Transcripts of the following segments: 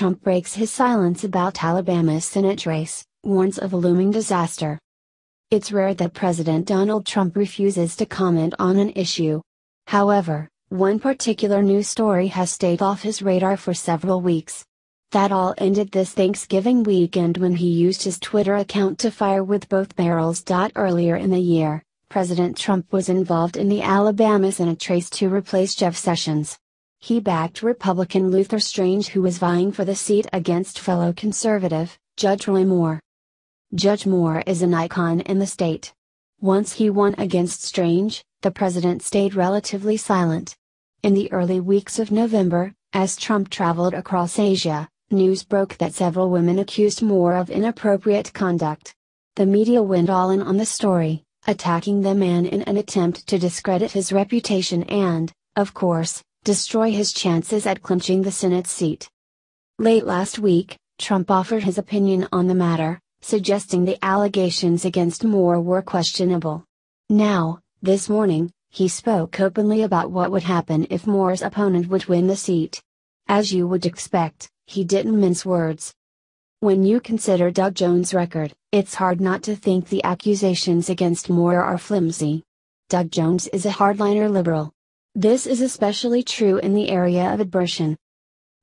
Trump breaks his silence about Alabama's Senate race, warns of a looming disaster. It's rare that President Donald Trump refuses to comment on an issue. However, one particular news story has stayed off his radar for several weeks. That all ended this Thanksgiving weekend when he used his Twitter account to fire with both barrels. Earlier in the year, President Trump was involved in the Alabama Senate race to replace Jeff Sessions. He backed Republican Luther Strange, who was vying for the seat against fellow conservative, Judge Roy Moore. Judge Moore is an icon in the state. Once he won against Strange, the president stayed relatively silent. In the early weeks of November, as Trump traveled across Asia, news broke that several women accused Moore of inappropriate conduct. The media went all in on the story, attacking the man in an attempt to discredit his reputation and, of course, destroy his chances at clinching the Senate seat. Late last week, Trump offered his opinion on the matter, suggesting the allegations against Moore were questionable. Now, this morning, he spoke openly about what would happen if Moore's opponent would win the seat. As you would expect, he didn't mince words. When you consider Doug Jones' record, it's hard not to think the accusations against Moore are flimsy. Doug Jones is a hardliner liberal. This is especially true in the area of abortion.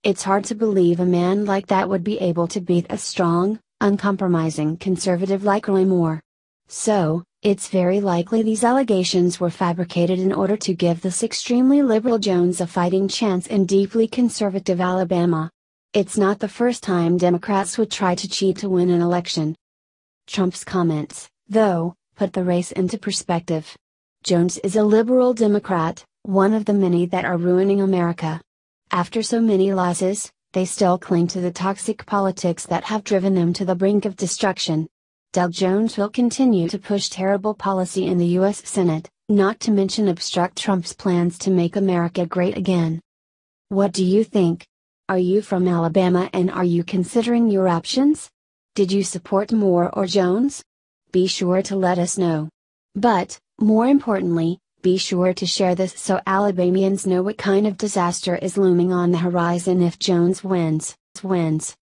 It's hard to believe a man like that would be able to beat a strong, uncompromising conservative like Roy Moore. So, it's very likely these allegations were fabricated in order to give this extremely liberal Jones a fighting chance in deeply conservative Alabama. It's not the first time Democrats would try to cheat to win an election. Trump's comments, though, put the race into perspective. Jones is a liberal Democrat, one of the many that are ruining America. After so many losses, they still cling to the toxic politics that have driven them to the brink of destruction. Doug Jones will continue to push terrible policy in the U.S. Senate, not to mention obstruct Trump's plans to make America great again. What do you think? Are you from Alabama and are you considering your options? Did you support Moore or Jones? Be sure to let us know. But, more importantly, be sure to share this so Alabamians know what kind of disaster is looming on the horizon if Jones wins.